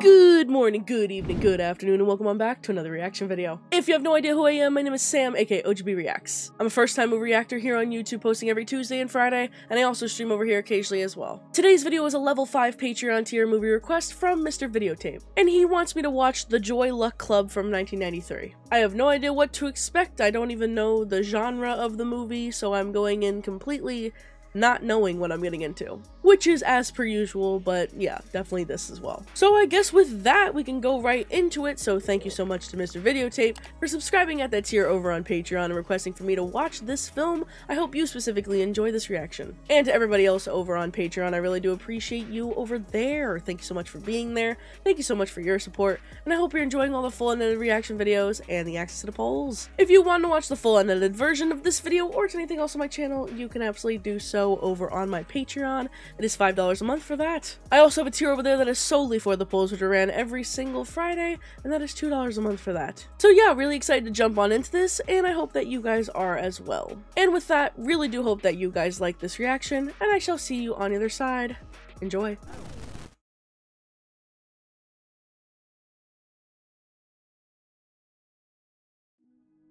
Good morning, good evening, good afternoon, and welcome on back to another reaction video. If you have no idea who I am, my name is Sam, aka OGB Reacts. I'm a first-time movie reactor here on YouTube, posting every Tuesday and Friday, and I also stream over here occasionally as well. Today's video is a level 5 Patreon tier movie request from Mr. Videotape, and he wants me to watch The Joy Luck Club from 1993. I have no idea what to expect, I don't even know the genre of the movie, so I'm going in completely not knowing what I'm getting into, which is as per usual, but yeah, definitely this as well. So I guess with that, we can go right into it. So thank you so much to Mr. Videotape for subscribing at that tier over on Patreon and requesting for me to watch this film. I hope you specifically enjoy this reaction. And to everybody else over on Patreon, I really do appreciate you over there. Thank you so much for being there. Thank you so much for your support. And I hope you're enjoying all the full unedited reaction videos and the access to the polls. If you want to watch the full unedited version of this video or to anything else on my channel, you can absolutely do so over on my Patreon. It is $5 a month for that. I also have a tier over there that is solely for the polls, which are ran every single Friday, and that is $2 a month for that. So yeah, really excited to jump on into this, and I hope that you guys are as well. And with that, really do hope that you guys like this reaction, and I shall see you on the other side. Enjoy.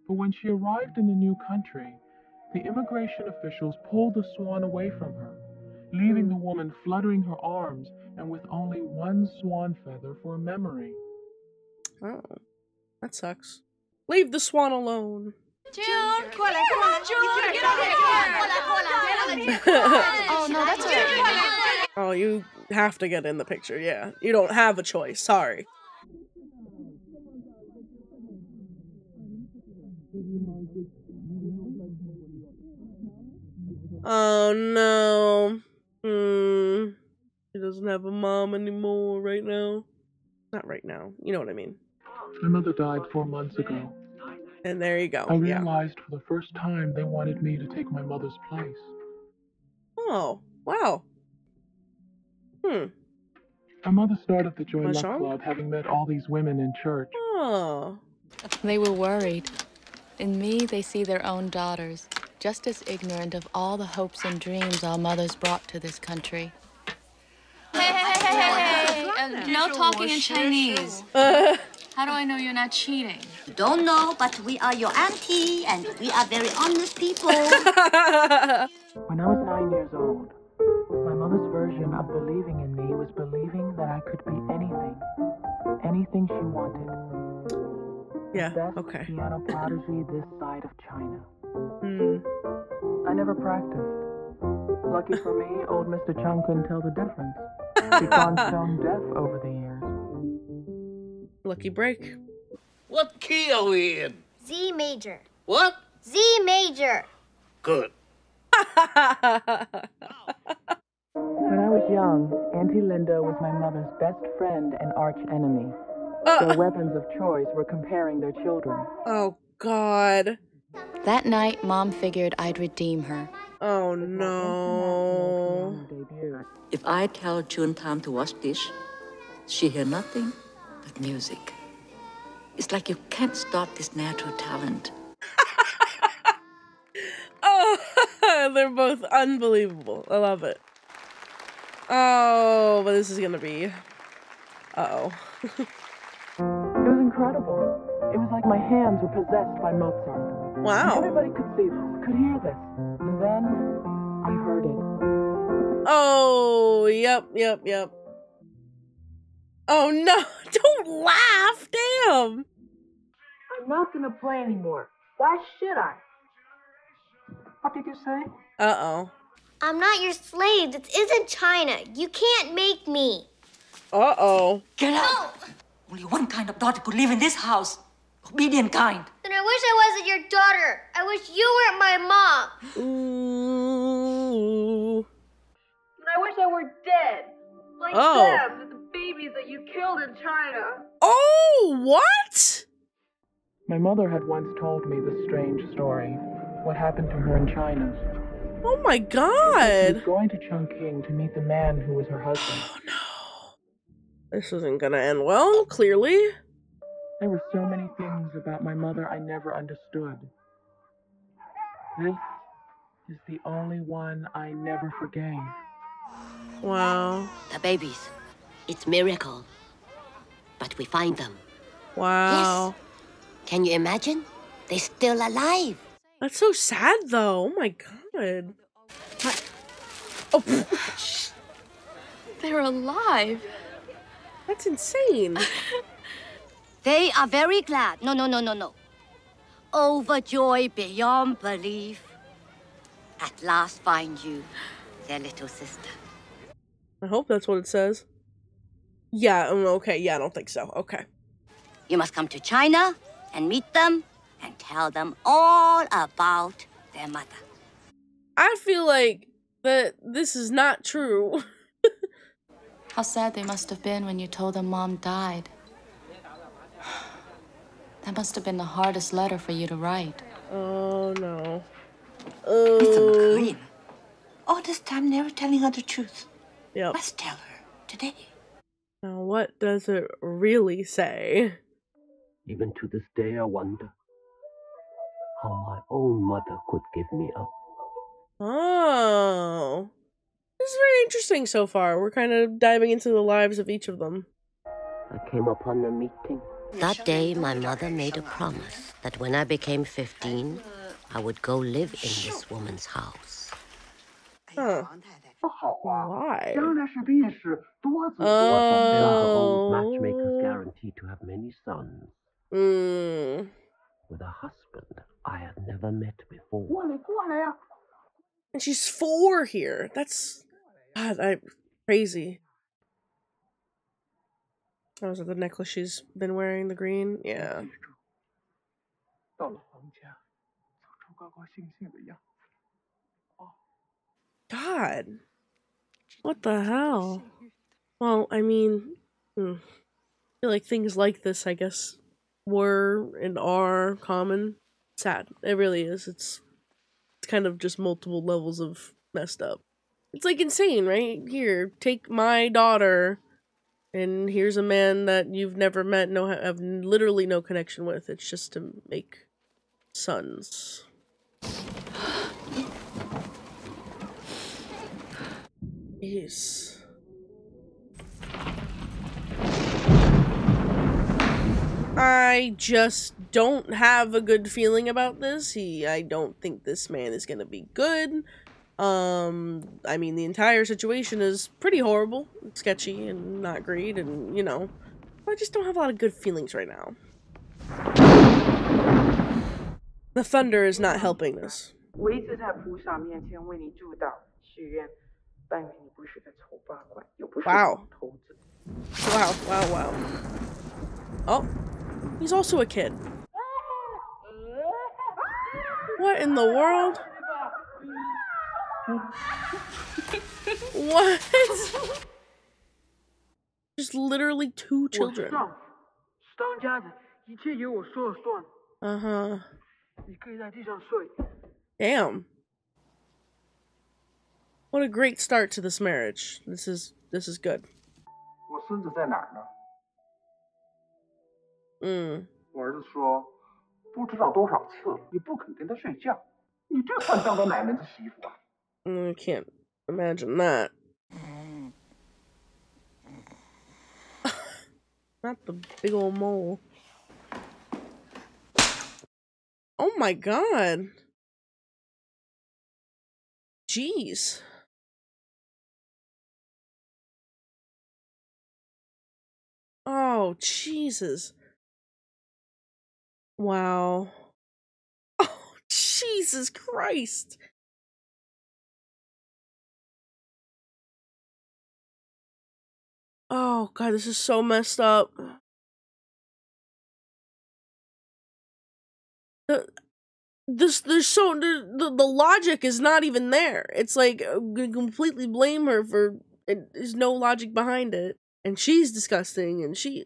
But when she arrived in the new country, the immigration officials pulled the swan away from her, leaving the woman fluttering her arms and with only one swan feather for a memory. Oh, that sucks. Leave the swan alone. Oh, no, that's okay. Oh, you have to get in the picture, yeah. You don't have a choice, sorry. Oh no. She doesn't have a mom anymore right now. Not right now. You know what I mean. My mother died 4 months ago. And there you go. I realized for the first time they wanted me to take my mother's place. Oh, wow. My mother started the Joy Luck Club having met all these women in church. Oh. They were worried. In me, they see their own daughters. Just as ignorant of all the hopes and dreams our mothers brought to this country. Hey, no talking in Chinese. How do I know you're not cheating? Don't know, but we are your auntie, and we are very honest people. When I was 9 years old, my mother's version of believing in me was believing that I could be anything. Anything she wanted. Yeah, the best piano prodigy this side of China. I never practiced. Lucky for me, old Mr. Chung couldn't tell the difference. He'd gone stone deaf over the years. Lucky break. What key are we in? Z major. What? Z major. Good. When I was young, Auntie Linda was my mother's best friend and arch enemy. Their weapons of choice were comparing their children. Oh, God. That night, Mom figured I'd redeem her. Oh, no. If I tell Jun Tam to watch this, she hear nothing but music. It's like you can't stop this natural talent. Oh, they're both unbelievable. I love it. Oh, but this is gonna be... Uh-oh. It was incredible. It was like my hands were possessed by Mozart. Wow. Everybody could see this, could hear this. And then I heard it. Oh, yep. Oh no, don't laugh, damn. I'm not gonna play anymore. Why should I? What did you say? Uh-oh. I'm not your slave. This isn't China. You can't make me. Uh-oh. Get out! No. Only one kind of daughter could live in this house. Obedient kind. Then I wish I wasn't your daughter. I wish you weren't my mom. Ooh. And I wish I were dead. Like them, the babies that you killed in China. Oh, what? My mother had once told me this strange story. What happened to her in China. Oh my God. She was going to Chongqing to meet the man who was her husband. Oh no. This isn't gonna end well, clearly. There were so many things about my mother I never understood. This is the only one I never forgave. Wow. The babies. It's miracle. but we find them. Wow. Yes. Can you imagine? They're still alive. That's so sad, though. Oh, my God. What? Oh, they're alive. That's insane. They are very glad. No. Overjoyed beyond belief. At last find you, their little sister. I hope that's what it says. Yeah, okay. Yeah, I don't think so. Okay. You must come to China and meet them and tell them all about their mother. I feel like that this is not true. How sad they must have been when you told them Mom died. That must have been the hardest letter for you to write. Oh, no. Oh. All this time never telling her the truth. Yep. Let's tell her today. Now, what does it really say? Even to this day, I wonder how my own mother could give me up. Oh. This is very interesting so far. We're kind of diving into the lives of each of them. I came upon the meeting. That day, my mother made a promise that when I became 15, I would go live in this woman's house. Huh. Why? Oh. Matchmakers guaranteed to have many sons. Mm. With a husband I had never met before. And she's 4 here. That's God, I'm crazy. Oh, is it the necklace she's been wearing? The green? Yeah. God. What the hell? Well, I mean, I feel like things like this, I guess, were and are common. Sad. It really is. It's kind of just multiple levels of messed up. It's like insane, right? Here, take my daughter, and here's a man that you've never met, have literally no connection with. It's just to make sons. Jeez. I just don't have a good feeling about this. I don't think this man is gonna be good. I mean, the entire situation is pretty horrible, and sketchy, and not great, and, you know, I just don't have a lot of good feelings right now. The thunder is not helping this. Wow. Wow, wow, wow. Oh, he's also a kid. What in the world? What? Just literally 2 children. Uh-huh. Damn. What a great start to this marriage. This is good. Mm. I can't imagine that. Not the big old mole. Oh my God. Jeez. Oh, Jesus. Wow. Oh, Jesus Christ. Oh, God, this is so messed up. The logic is not even there. It's like, you completely blame her for, there's no logic behind it. And she's disgusting, and she,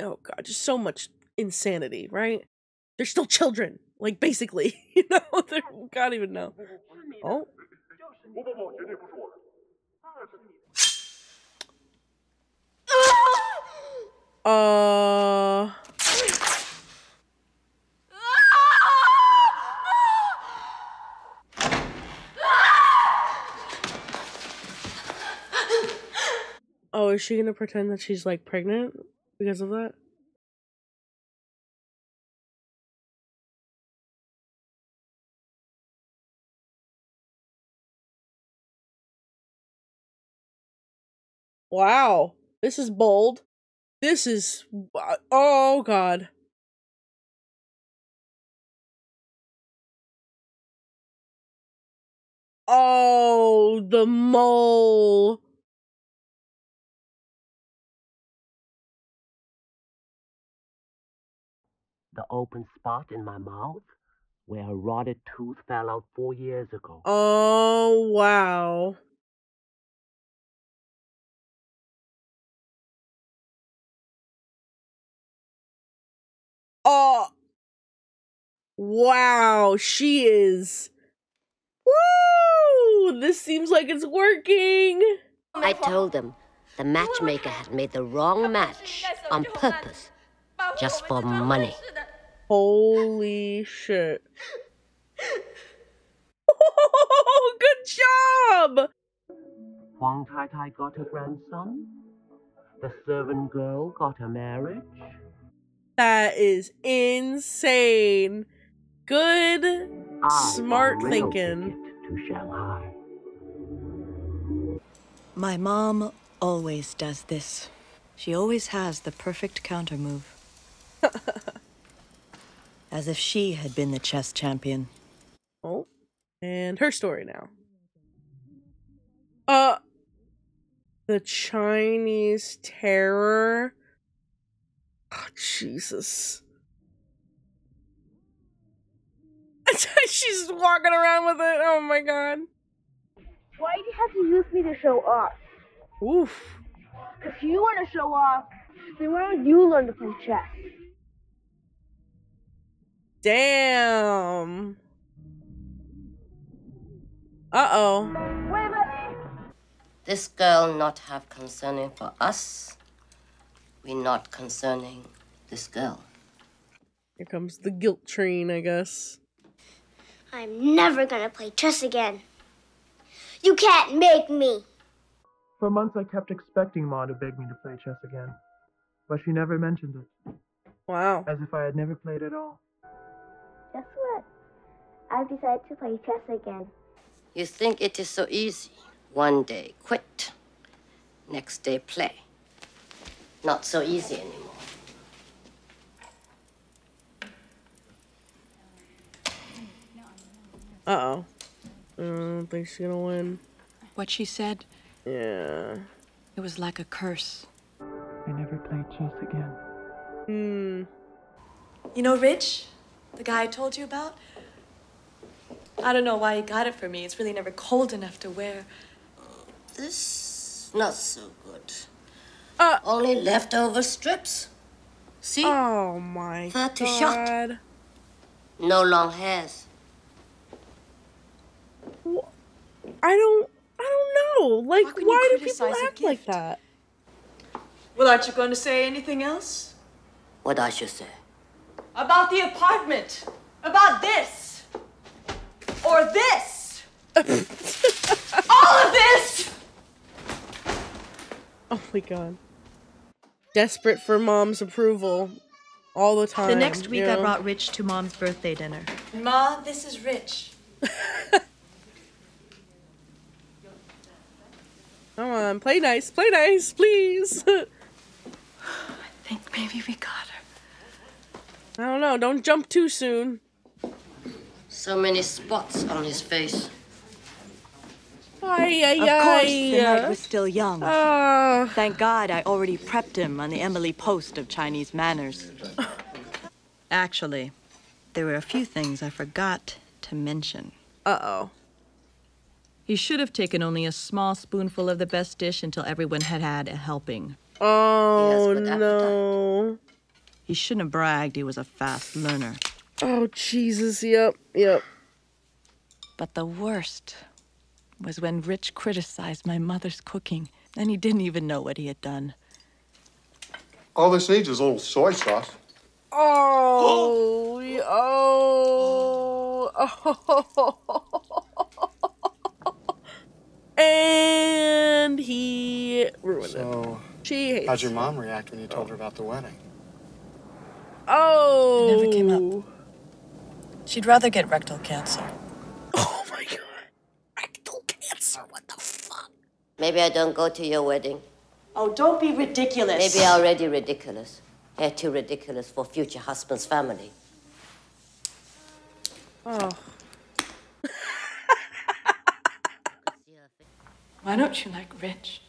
oh God, just so much insanity, right? They're still children, like, basically, you know, they can't even know. Oh. Oh, is she gonna pretend that she's, like, pregnant? because of that. Wow, this is bold. This is, oh god. Oh, the mole. The open spot in my mouth where a rotted tooth fell out 4 years ago. Oh, wow. Oh, wow, she is. Woo! This seems like it's working. I told them the matchmaker had made the wrong match on purpose, just for money. Holy shit. Oh, good job! Huang Tai Tai got her grandson. The servant girl got her marriage. That is insane. Good, smart thinking. To Shanghai. My mom always does this. She always has the perfect countermove. As if she had been the chess champion. Oh, and her story now. The Chinese terror. Oh, Jesus. She's walking around with it. Oh my god. Why do you have to use me to show off? Oof. If you want to show off, then why don't you learn to play chess? Damn. Uh-oh. Wait a minute. This girl not have concerning for us. We not concerning this girl. Here comes the guilt train, I guess. I'm never gonna play chess again. You can't make me. For months I kept expecting Ma to beg me to play chess again, but she never mentioned it. Wow. As if I had never played at all. Guess what? I've decided to play chess again. You think it is so easy. One day quit, next day play. Not so easy anymore. Uh-oh. I don't think she's gonna win. What she said? Yeah. It was like a curse. I never played chess again. Hmm. You know Rich? The guy I told you about? I don't know why he got it for me. It's really never cold enough to wear. This is not so good. Only leftover strips. See? Oh my god. 30 shot. No long hairs. I don't know. Like, why do people act like that? Well, aren't you going to say anything else? What I should say? About the apartment. About this. Or this. All of this. Oh my god. Desperate for Mom's approval all the time. The next week I brought Rich to Mom's birthday dinner. Ma, this is Rich. Come on, play nice, please. I think maybe we got her. I don't know, don't jump too soon. So many spots on his face. Of course, the night was still young. Thank God I already prepped him on the Emily Post of Chinese manners. Actually, there were a few things I forgot to mention. Uh-oh. He should have taken only a small spoonful of the best dish until everyone had had a helping. Oh, no. He shouldn't have bragged he was a fast learner. Oh, Jesus, yep, yep. But the worst was when Rich criticized my mother's cooking, and he didn't even know what he had done. All this needs is a little soy sauce. Oh, oh, oh. And he ruined it. So, Jeez. How'd your mom react when you told her about the wedding? Oh. It never came up. She'd rather get rectal cancer. Oh my God. Rectal cancer, what the fuck? Maybe I don't go to your wedding. Oh, don't be ridiculous. Maybe I'm already ridiculous. They're too ridiculous for future husband's family. Oh. Why don't you like Rich?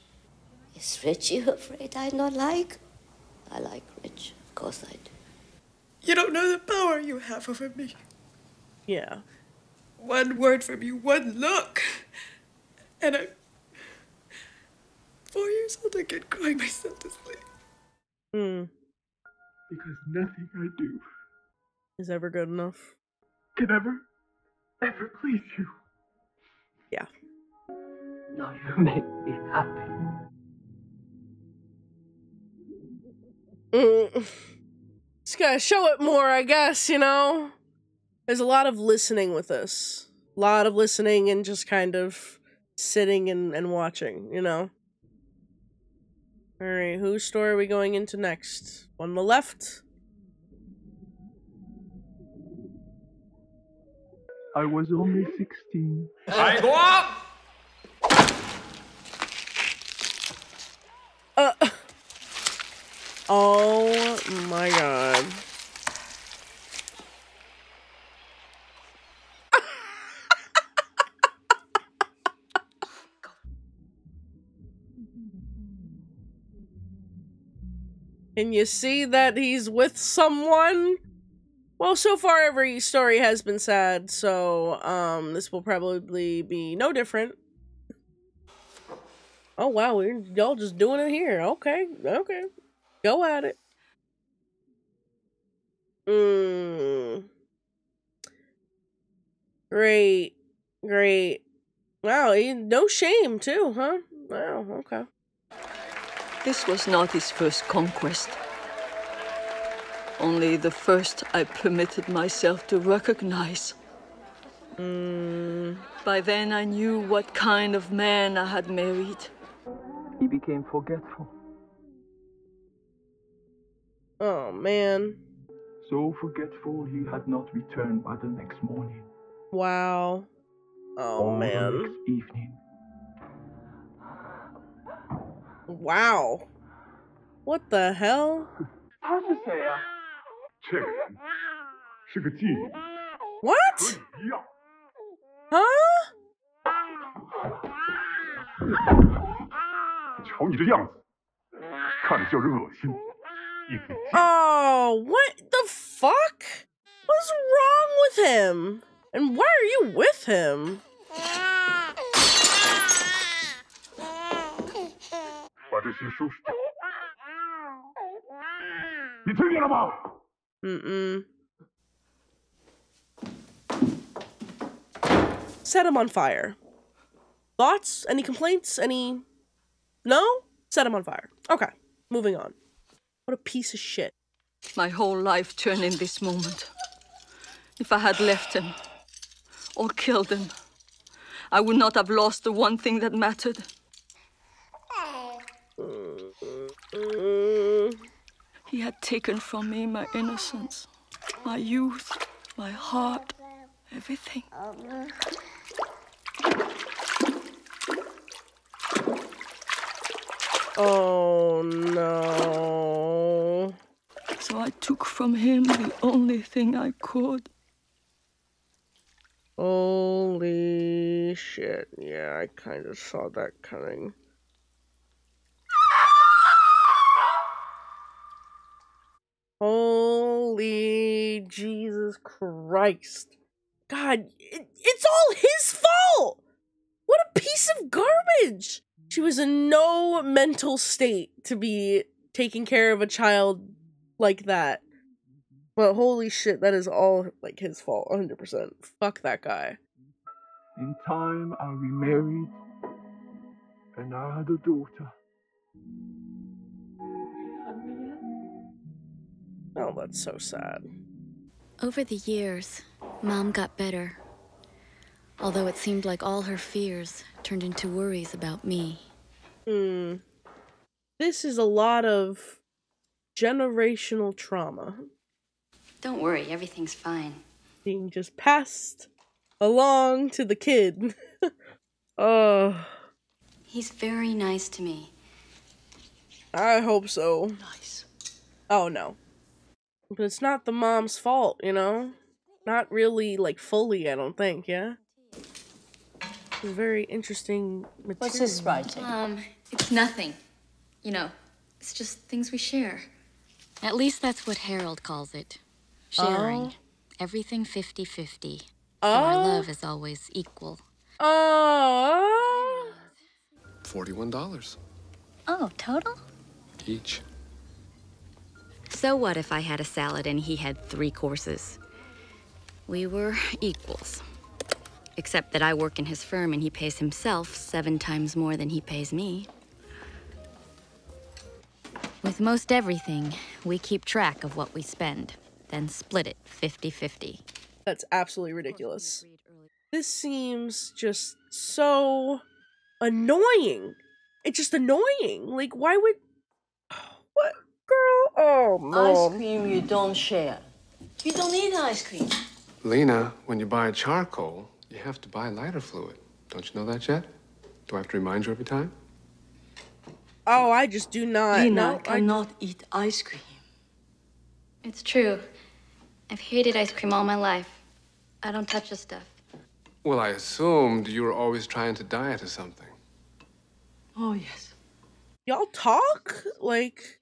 Is Rich you afraid I not like? I like Rich. Of course I do. You don't know the power you have over me. Yeah. One word from you, one look. And I'm 4 years old again crying myself to sleep. Hmm. Because nothing I do is ever good enough. Can ever please you. Yeah. No, you make me happy. Just gotta show it more, I guess, you know? There's a lot of listening with this. A lot of listening and just kind of sitting and watching, you know? Alright, whose story are we going into next? One on the left. I was only 16. I go up! Oh my God. And you see that he's with someone? Well, so far every story has been sad, so this will probably be no different. Oh wow, we're y'all just doing it here. Okay, okay. Go at it. Mmm. Great. Great. Wow, no shame too, huh? Wow, okay. This was not his first conquest. Only the first I permitted myself to recognize. By then I knew what kind of man I had married. He became forgetful. Oh, man. So forgetful he had not returned by the next morning. Wow. Oh, or man. The next evening. Wow. What the hell? What? Huh? Oh, what the fuck? What's wrong with him? And why are you with him? Set him on fire. Thoughts? Any complaints? Any? No? Set him on fire. Okay, moving on. What a piece of shit. My whole life turned in this moment. If I had left him or killed him, I would not have lost the one thing that mattered. He had taken from me my innocence, my youth, my heart, everything. Oh no. So I took from him the only thing I could. Holy shit. Yeah, I kind of saw that coming. Holy Jesus Christ. God, it's all his fault! What a piece of garbage! She was in no mental state to be taking care of a child like that. But holy shit, that is all, like, his fault, 100%. Fuck that guy. In time, I remarried, and I had a daughter. Oh, that's so sad. Over the years, Mom got better. Although it seemed like all her fears turned into worries about me. this is a lot of generational trauma. Don't worry, everything's fine. Being just passed along to the kid. Oh. He's very nice to me. I hope so. Nice. Oh, no. But it's not the mom's fault, you know? Not really, like, fully, I don't think, yeah? It's a very interesting material. What's this writing? It's nothing. You know, it's just things we share. At least that's what Harold calls it. Sharing. Everything 50-50. Oh. So our love is always equal. Oh. $41. Oh, total? Each. So what if I had a salad and he had 3 courses? We were equals. Except that I work in his firm and he pays himself 7 times more than he pays me. With most everything, we keep track of what we spend, then split it 50-50. That's absolutely ridiculous. This seems just so annoying. It's just annoying. Like, why would... What, girl? Oh, Mom. Ice cream you don't share. You don't need ice cream. Lena, when you buy charcoal, you have to buy lighter fluid. Don't you know that yet? Do I have to remind you every time? Oh, I just do not. Lena, no, I cannot eat ice cream. It's true. I've hated ice cream all my life. I don't touch this stuff. Well, I assumed you were always trying to diet or something. Oh, yes. Y'all talk? Like,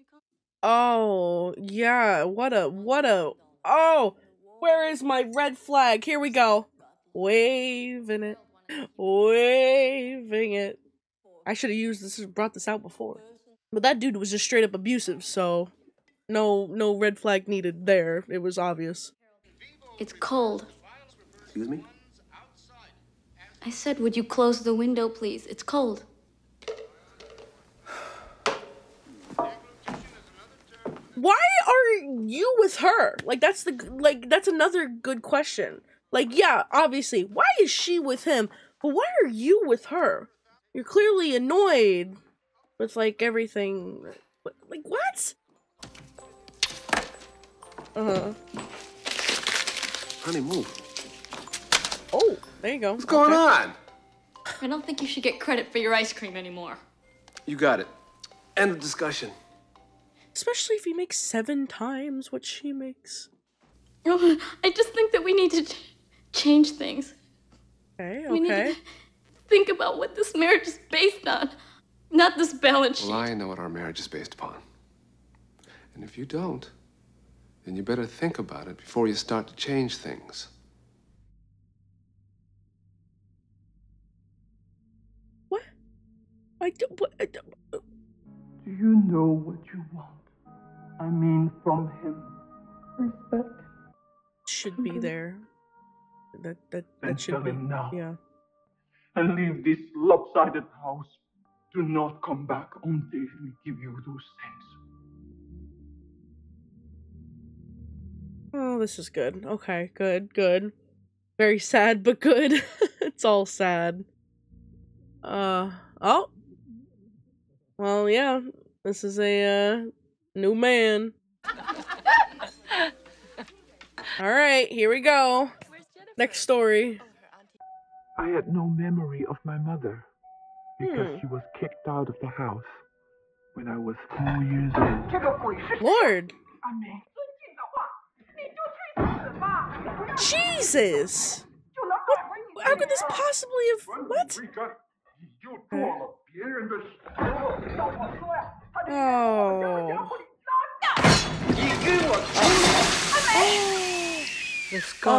oh, yeah, what a, oh, where is my red flag? Here we go. Waving it. I should have used this, brought this out before. But that dude was just straight up abusive, so no red flag needed there. It was obvious. It's cold. Excuse me? I said, would you close the window, please? It's cold. Why are you with her? Like, that's another good question. Like, yeah, obviously, why is she with him? But why are you with her? You're clearly annoyed with, like, everything. Like, what? Uh-huh. Honey, move. Oh, there you go. What's going on? I don't think you should get credit for your ice cream anymore. You got it. End of discussion. Especially if he makes 7 times what she makes. Oh, I just think that we need to change things. Okay. We need to think about what this marriage is based on, not this balance sheet. Well, I know what our marriage is based upon. And if you don't, then you better think about it before you start to change things. Do you know what you want? I mean, from him. Respect should be there. That should be now. Yeah. And leave this lopsided house. Do not come back until we give you those things. Oh, this is good. Okay, good. Very sad, but good. It's all sad. Oh. Well, yeah, this is a new man. All right, here we go. Next story. I had no memory of my mother because she was kicked out of the house when I was 4 years old. Lord. Jesus. What? How could this possibly have... What? Oh. The scar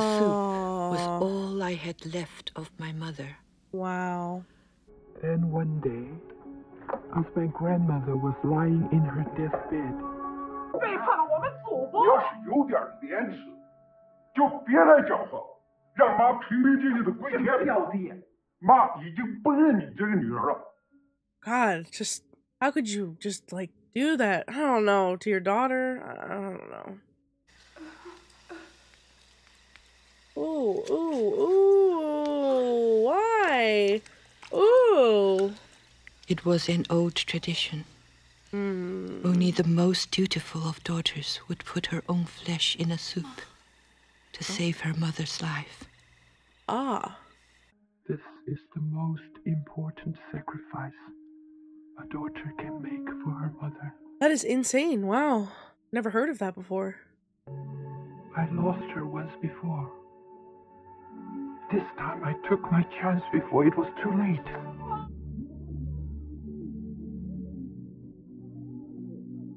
from the soup was all I had left of my mother. Wow. Then one day, as my grandmother was lying in her deathbed, God, just how could you just like do that? I don't know, to your daughter? I don't know. Ooh, why? Ooh. It was an old tradition. Only the most dutiful of daughters would put her own flesh in a soup to save her mother's life. Ah. This is the most important sacrifice a daughter can make for her mother. That is insane. Wow. Never heard of that before. I lost her once before. This time I took my chance before it was too late.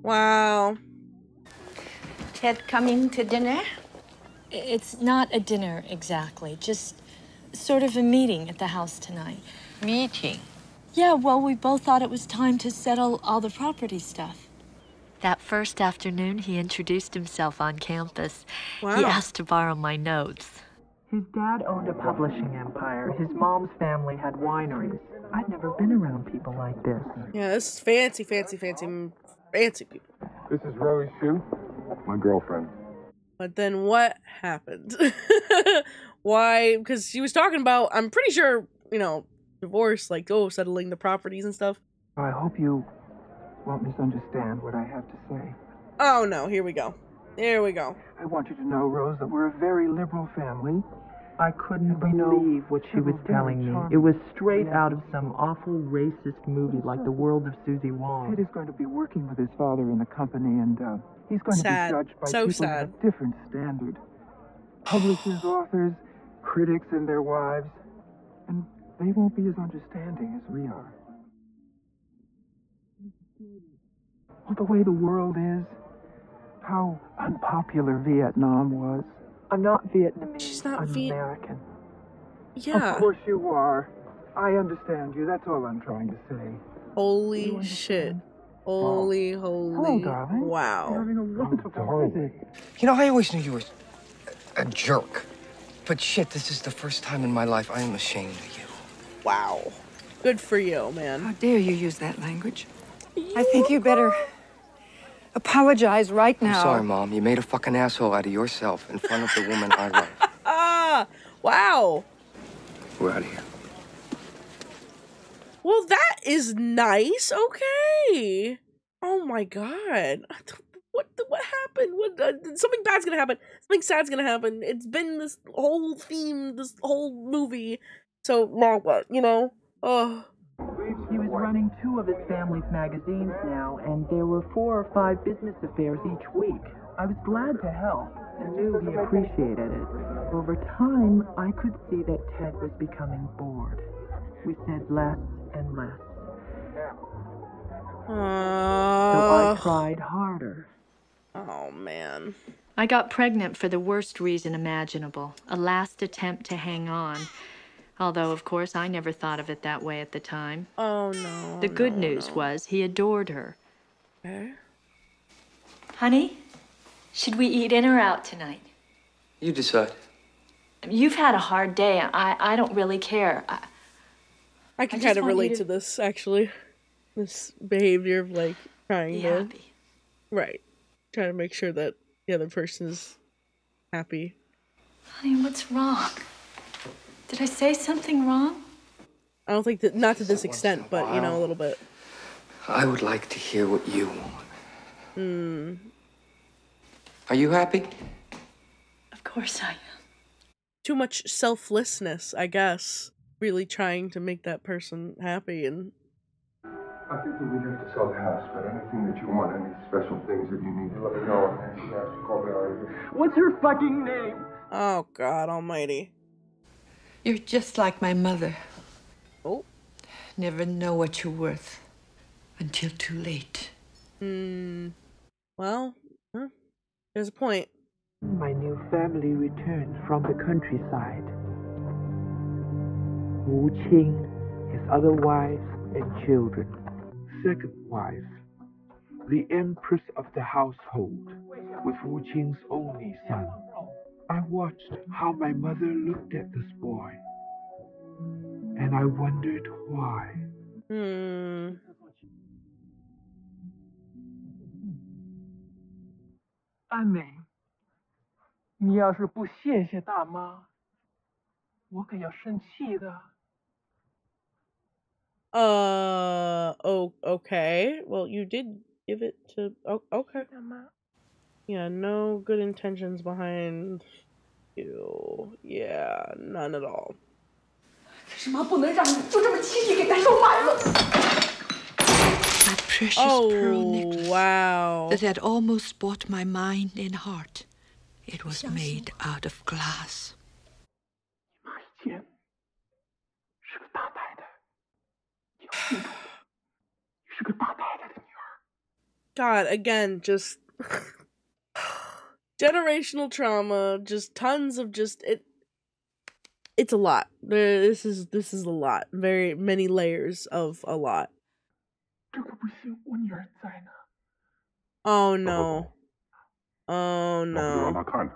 Wow. Ted coming to dinner? It's not a dinner exactly, just sort of a meeting at the house tonight. Meeting? Yeah, well, we both thought it was time to settle all the property stuff. That first afternoon, he introduced himself on campus. Wow. He asked to borrow my notes. His dad owned a publishing empire. His mom's family had wineries. I'd never been around people like this. Yeah, this is fancy, fancy, fancy, fancy people. This is Rose Shu, my girlfriend. But then what happened? Why? Because she was talking about, I'm pretty sure, you know, divorce, like, oh, settling the properties and stuff. I hope you won't misunderstand what I have to say. Oh, no. Here we go. Here we go. I want you to know, Rose, that we're a very liberal family. I couldn't believe what she was telling me. It was straight out of some awful racist movie like The World of Susie Wong. Ted is going to be working with his father in the company, and he's going to be judged by people with a different standard. Publishers, authors, critics, and their wives. And they won't be as understanding as we are. Well, the way the world is, how unpopular Vietnam was. I'm not Vietnamese. She's not American. Yeah. Of course you are. I understand you. That's all I'm trying to say. Holy shit. Holy, wow. Holy. Hello, darling. Wow. You're having a wonderful visit. You know, I always knew you were a jerk. But shit, this is the first time in my life I am ashamed of you. Wow. Good for you, man. How dare you use that language? I think you better apologize right now. I'm sorry, Mom. You made a fucking asshole out of yourself in front of the woman I love. Ah, wow. We're out of here. Well, that is nice. Okay. Oh my God. What happened? What something bad's gonna happen. Something sad's gonna happen. It's been this whole theme, this whole movie. So now what? You know? Oh. He was running two of his family's magazines now, and there were 4 or 5 business affairs each week. I was glad to help and knew he appreciated it. Over time, I could see that Ted was becoming bored. We said less and less. So I tried harder. Oh, man. I got pregnant for the worst reason imaginable, a last attempt to hang on. Although, of course, I never thought of it that way at the time. Oh, no. The good news was he adored her. Okay. Honey, should we eat in or out tonight? You decide. You've had a hard day. I don't really care. I can kind of relate to this, actually. This behavior of, like, trying to... happy. Right. Trying to make sure that the other person is happy. Honey, what's wrong? Did I say something wrong? I don't think that, not to this extent, but, you know, a little bit. I would like to hear what you want. Mm. Are you happy? Of course I am. Too much selflessness, I guess. Really trying to make that person happy and... I think that we'd have to sell the house, but anything that you want, any special things that you need, let me know. What's her fucking name? Oh, God almighty. You're just like my mother. Oh. Never know what you're worth until too late. Hmm. Well, huh? There's a point. My new family returned from the countryside. Wu Tsing, his other wives and children. Second wife, the empress of the household, with Wu Tsing's only son. I watched how my mother looked at this boy, and I wondered why. Hmm. Anne, 你要是不谢谢大妈，我可要生气的。Oh, okay. Well, you did give it to... Oh, okay. Yeah, no good intentions behind you. Yeah, none at all. My precious pearl necklace, wow, that had almost bought my mind and heart. It was made out of glass. God, again, just generational trauma, just tons of just it. It's a lot. This is a lot. Very many layers of a lot. Oh no. Oh no.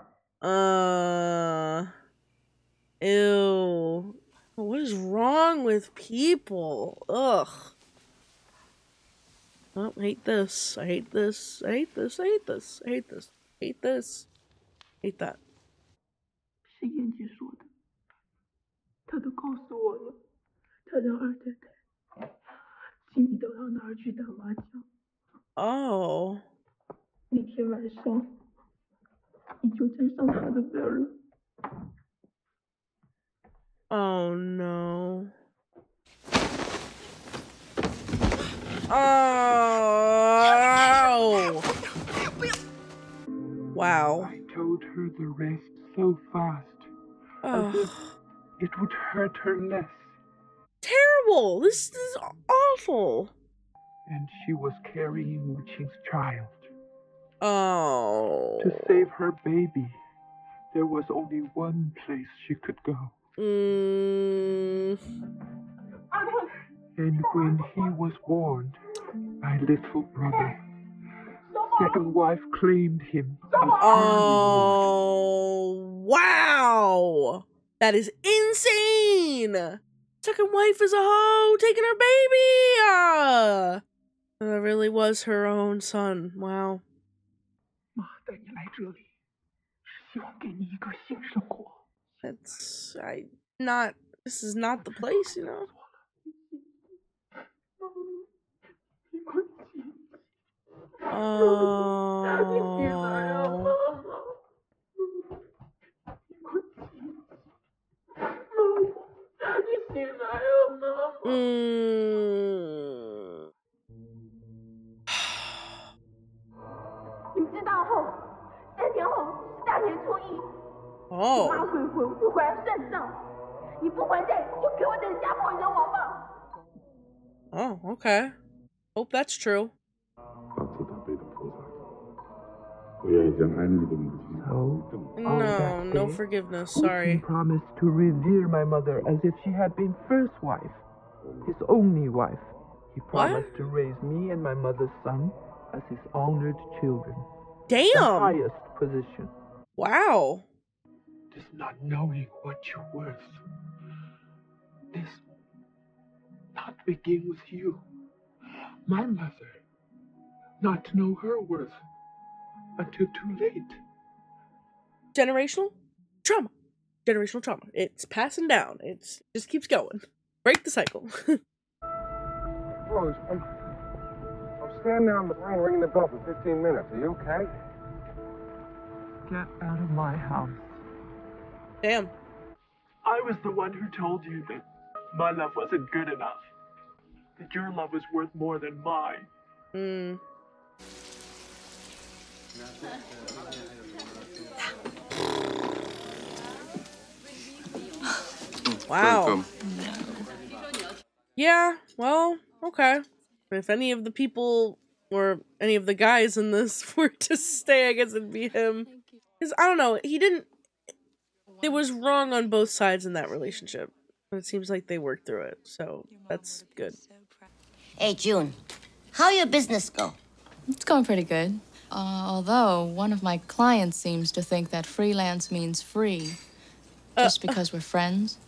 Ew. What is wrong with people? Ugh. Oh, I hate this. I hate this. I hate this. I hate this. I hate this. I hate this. I hate that. Oh. Oh no. Oh. Wow. I told her the rest so fast. It would hurt her less. Terrible! This is awful. And she was carrying Wu Tsing's child. Oh. To save her baby, there was only one place she could go. Mm. And when he was warned, my little brother, second wife claimed him. Oh, wow. That is insane! Second wife is a hoe taking her baby! That really was her own son. Wow. That's... This is not the place, you know? Oh... Mm. Oh. Oh, okay. Hope that's true. No, no forgiveness, sorry. He promised to revere my mother as if she had been first wife, his only wife. He promised to raise me and my mother's son as his honored children. Damn! The highest position. Wow. Just not knowing what you're worth. This not begin with you. My mother, not to know her worth. Until too late. Generational trauma. Generational trauma. It's passing down. It's just keeps going. Break the cycle. Rose, I'm standing on the line ringing the bell for 15 minutes. Are you okay? Get out of my house. Damn. I was the one who told you that my love wasn't good enough. That your love was worth more than mine. Hmm. Wow. Yeah, well, okay. If any of the people or any of the guys in this were to stay, I guess it'd be him. Because, I don't know, he didn't... It was wrong on both sides in that relationship. It seems like they worked through it, so that's good. Hey, June, how your business go? It's going pretty good. Although, one of my clients seems to think that freelance means free, just because we're friends.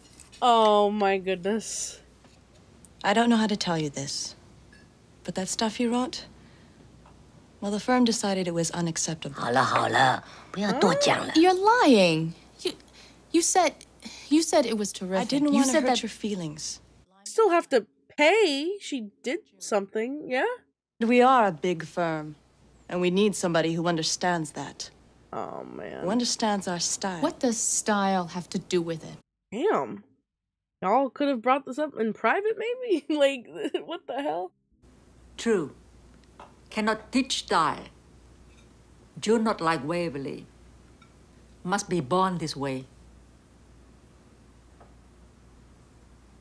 Oh, my goodness. I don't know how to tell you this, but that stuff you wrote, well, the firm decided it was unacceptable. 好了,不要多讲了. You're lying. You said it was terrific. I didn't want to hurt your feelings. Still have to pay. She did something, yeah? We are a big firm, and we need somebody who understands that. Oh, man. Who understands our style. What does style have to do with it? Damn. Y'all could have brought this up in private, maybe? Like, what the hell? True. Cannot teach style. Do not like Waverly. Must be born this way.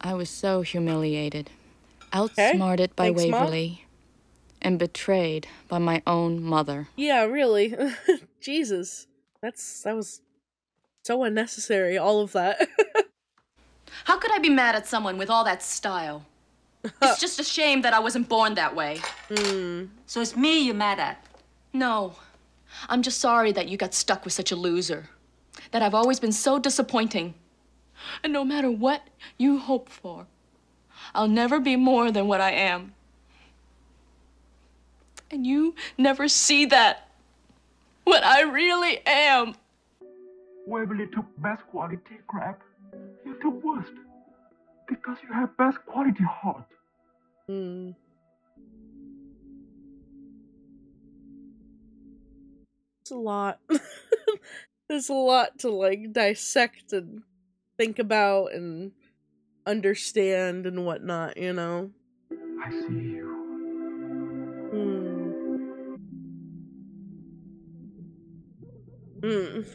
I was so humiliated, outsmarted by Waverly, and betrayed by my own mother. Yeah, really. Jesus. That was so unnecessary, all of that. How could I be mad at someone with all that style? It's just a shame that I wasn't born that way. Mm. So it's me you're mad at? No. I'm just sorry that you got stuck with such a loser. That I've always been so disappointing. And no matter what you hope for, I'll never be more than what I am. And you never see that. What I really am. Waverly took best quality crap. You took worst. Because you have best quality heart. Hmm. It's a lot. There's a lot to, like, dissect and think about and understand and whatnot, you know? I see you. Mm. Mm.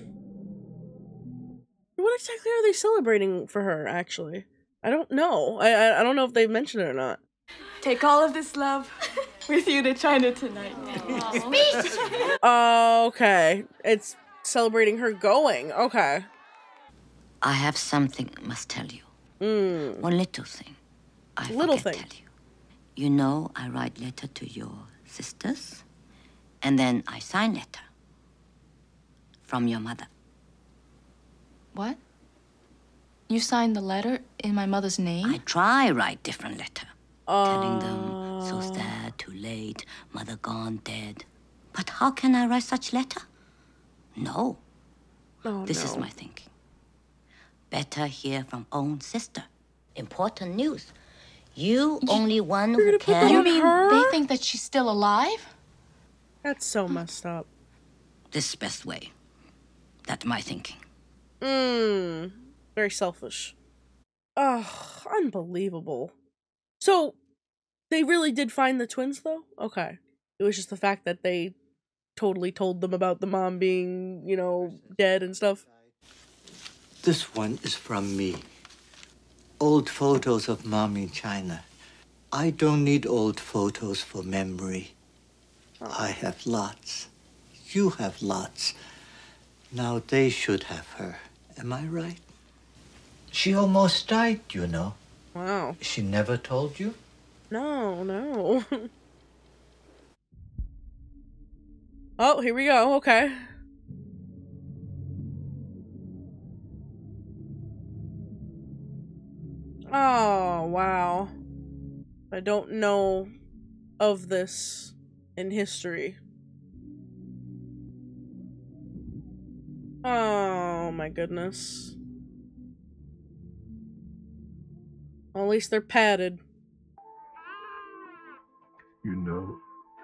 What exactly are they celebrating for her, actually? I don't know. I don't know if they mentioned it or not. Take all of this love with you to China tonight. Speech! Okay. It's celebrating her going. Okay. I have something I must tell you. Mm. One little thing. I little forget thing. Tell you. You know, I write letter to your sisters, and then I sign letter from your mother. What? You signed the letter in my mother's name? I try write different letter, telling them so sad, too late, mother gone, dead. But how can I write such letter? No. Oh, this is my thinking. Better hear from own sister. Important news. You only one who can. You mean they think that she's still alive? That's so messed up. This best way. That's my thinking. Mmm. Very selfish. Ugh. Unbelievable. So, they really did find the twins, though? Okay. It was just the fact that they totally told them about the mom being, you know, dead and stuff. This one is from me. Old photos of Mom in China. I don't need old photos for memory. Oh. I have lots. You have lots. Now they should have her. Am I right? She almost died, you know. Wow. She never told you? No, no. Oh, here we go. Okay. Oh, wow. I don't know of this in history. Oh, my goodness. Well, at least they're padded. You know,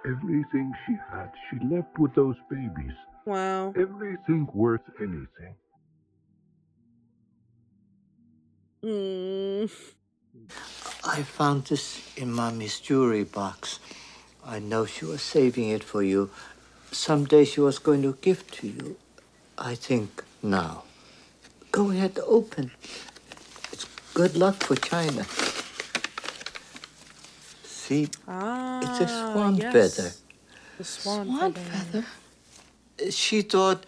everything she had, she left with those babies. Wow. Everything worth anything. Mm. I found this in Mommy's jewelry box. I know she was saving it for you. Someday she was going to give to you. I think now. Go ahead, open. It's good luck for China. See, it's a swan feather. The swan feather? She thought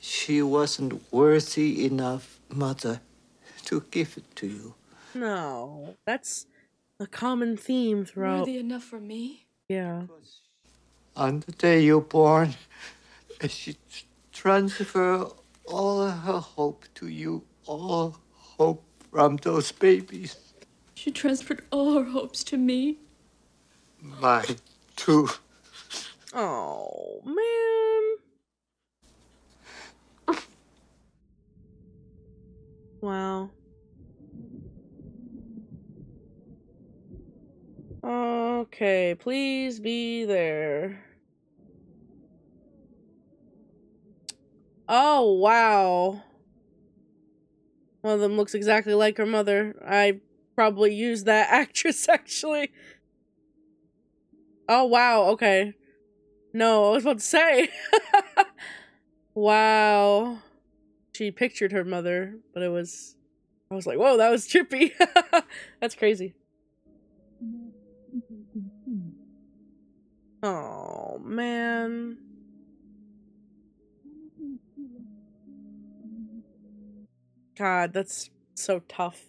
she wasn't worthy enough, Mother, to give it to you. No, that's a common theme throughout. Worthy enough for me? Yeah. On the day you were born, she transferred all her hope to you, all hope from those babies. She transferred all her hopes to me. Mine, too. Oh, man. Wow. Okay, please be there. Oh, wow. One of them looks exactly like her mother. I probably used that actress, actually. Oh, wow, okay. No, I was about to say. Wow. She pictured her mother, but it was... I was like, whoa, that was trippy. That's crazy. Oh, man. God, that's so tough.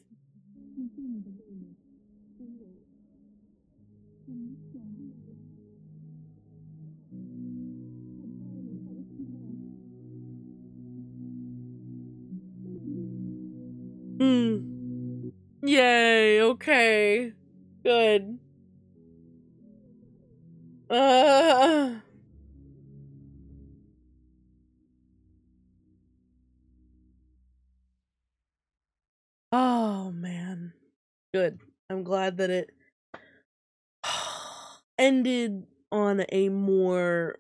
Yay, okay. Good. Oh, man. Good. I'm glad that it ended on a more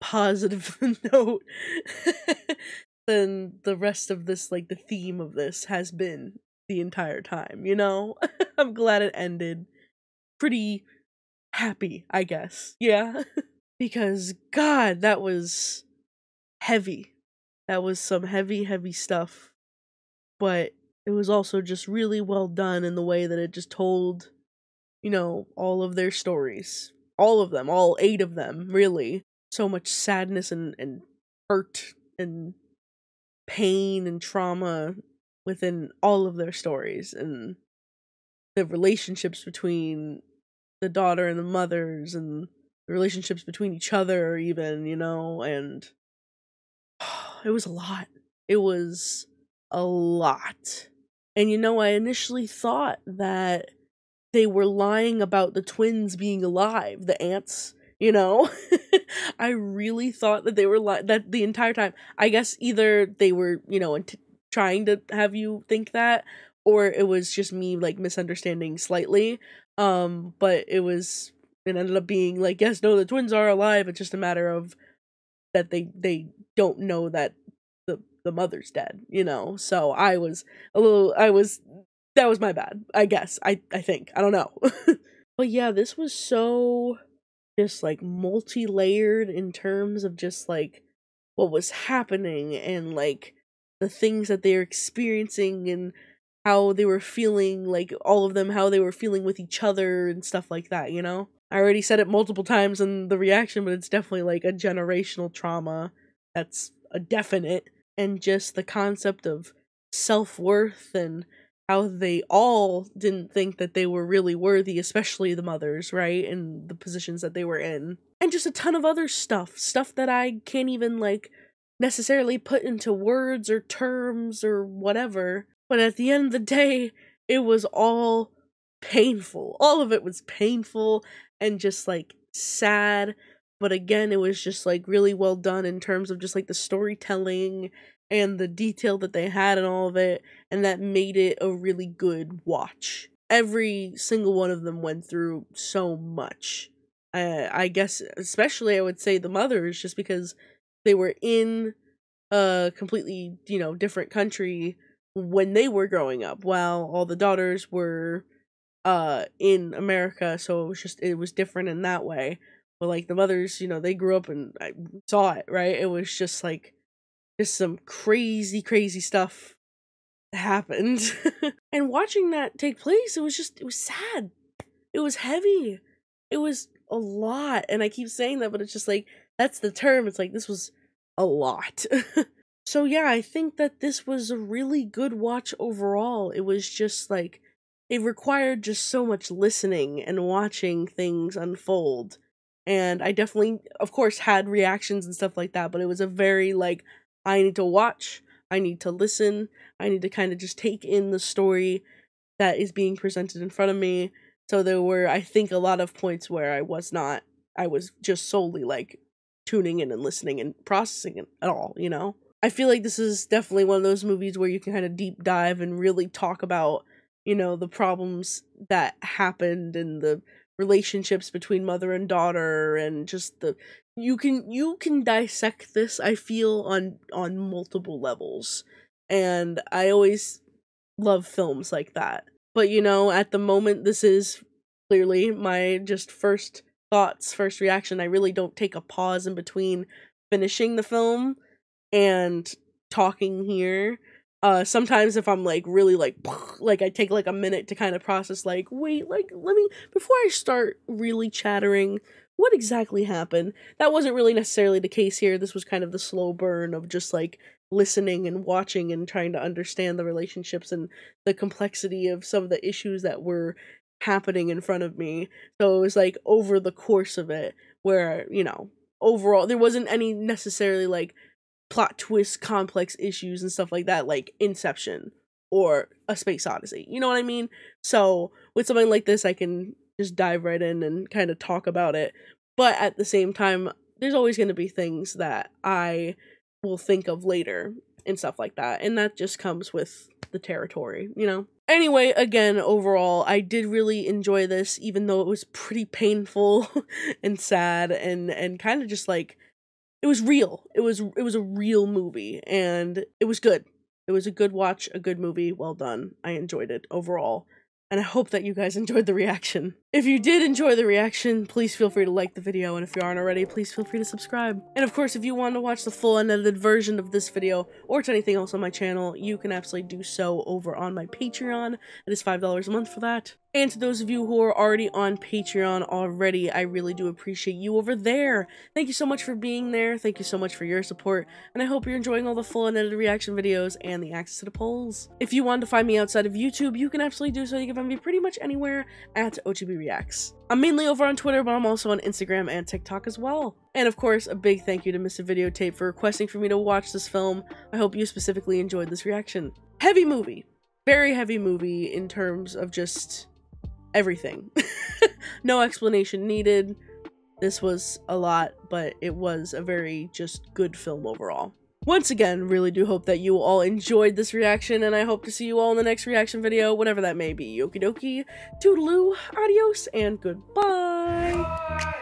positive note than the rest of this, like, the theme of this has been the entire time, you know? I'm glad it ended pretty happy, I guess. Yeah. Because, God, that was heavy. That was some heavy, heavy stuff. But it was also just really well done in the way that it just told, you know, all of their stories. All of them. All 8 of them, really. So much sadness and hurt and pain and trauma within all of their stories, and the relationships between the daughter and the mothers, and the relationships between each other even, you know, and it was a lot. It was a lot. And, you know, I initially thought that they were lying about the twins being alive, the aunts, you know. I really thought that they were that the entire time. I guess either they were, you know, trying to have you think that, or it was just me, like, misunderstanding slightly, but it ended up being like, yes, no, the twins are alive, it's just a matter of that they don't know that the mother's dead, you know. So I was a little, that was my bad, I guess, I think, I don't know. But yeah, this was so just, like, multi-layered in terms of just, like, what was happening, and, like, the things that they were experiencing, and how they were feeling, like, all of them, how they were feeling with each other and stuff like that, you know? I already said it multiple times in the reaction, but it's definitely, like, a generational trauma that's a definite, and just the concept of self-worth, and how they all didn't think that they were really worthy, especially the mothers, right, and the positions that they were in, and just a ton of other stuff that I can't even, like, necessarily put into words or terms or whatever. But at the end of the day, it was all painful. All of it was painful and just, like, sad. But again, it was just, like, really well done in terms of just, like, the storytelling and the detail that they had in all of it, and that made it a really good watch. Every single one of them went through so much. I guess especially I would say the mothers, just because they were in a completely, you know, different country when they were growing up, while all the daughters were in America, so it was different in that way. But, like, the mothers, you know, they grew up and I saw it, right? It was just, like, just some crazy, crazy stuff happened. And watching that take place, it was sad. It was heavy. It was a lot. And I keep saying that, but it's just, like, that's the term. It's like, this was a lot. So yeah, I think that this was a really good watch overall. It was just, like, it required just so much listening and watching things unfold. And I definitely, of course, had reactions and stuff like that, but it was a very, like, I need to watch, I need to listen, I need to kind of just take in the story that is being presented in front of me. So there were, I think, a lot of points where I was just solely, like, tuning in and listening and processing it at all, you know? I feel like this is definitely one of those movies where you can kind of deep dive and really talk about, you know, the problems that happened and the relationships between mother and daughter, and just the you can dissect this, I feel, on multiple levels, and I always love films like that. But you know, at the moment, this is clearly my just first thoughts, first reaction. I really don't take a pause in between finishing the film and talking here. Sometimes if I'm like really like I take like a minute to kind of process, like, wait, like, let me, before I start really chattering, what exactly happened? That wasn't really necessarily the case here. This was kind of the slow burn of just like listening and watching and trying to understand the relationships and the complexity of some of the issues that were happening in front of me. So it was like over the course of it where, you know, overall there wasn't any necessarily like plot twists, complex issues and stuff like that, like Inception or A Space Odyssey, you know what I mean? So with something like this, I can just dive right in and kind of talk about it, but at the same time, there's always going to be things that I will think of later and stuff like that, and that just comes with the territory, you know? Anyway, again, overall, I did really enjoy this, even though it was pretty painful and sad and kind of just like, it was real. It was a real movie, and it was good. It was a good watch, a good movie, well done. I enjoyed it overall, and I hope that you guys enjoyed the reaction. If you did enjoy the reaction, please feel free to like the video, and if you aren't already, please feel free to subscribe. And of course, if you want to watch the full unedited version of this video, or to anything else on my channel, you can absolutely do so over on my Patreon. It is $5 a month for that. And to those of you who are already on Patreon already, I really do appreciate you over there. Thank you so much for being there. Thank you so much for your support. And I hope you're enjoying all the full and edited reaction videos and the access to the polls. If you want to find me outside of YouTube, you can absolutely do so. You can find me pretty much anywhere at OGB Reacts. I'm mainly over on Twitter, but I'm also on Instagram and TikTok as well. And of course, a big thank you to Mr. Videotape for requesting for me to watch this film. I hope you specifically enjoyed this reaction. Heavy movie. Very heavy movie in terms of just everything. No explanation needed. This was a lot, but it was a very just good film overall. Once again, really do hope that you all enjoyed this reaction, and I hope to see you all in the next reaction video, whatever that may be. Okie dokie, toodaloo, adios, and goodbye. Bye.